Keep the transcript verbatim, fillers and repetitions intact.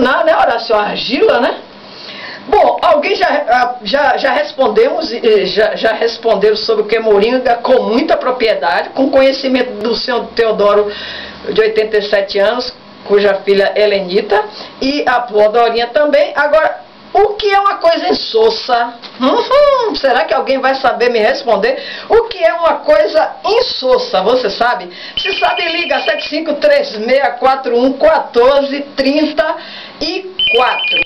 terminar, né, Horácio? A argila, né? Bom, alguém já, já, já, respondemos, já, já respondeu sobre o que é moringa com muita propriedade, com conhecimento do senhor Teodoro, de oitenta e sete anos, cuja filha Helenita, e a avó Dorinha também. Agora, o que é uma coisa insossa? Hum, será que alguém vai saber me responder? O que é uma coisa insossa? Você sabe? Se sabe, liga sete cinco três seis quatro um um quatro três quatro.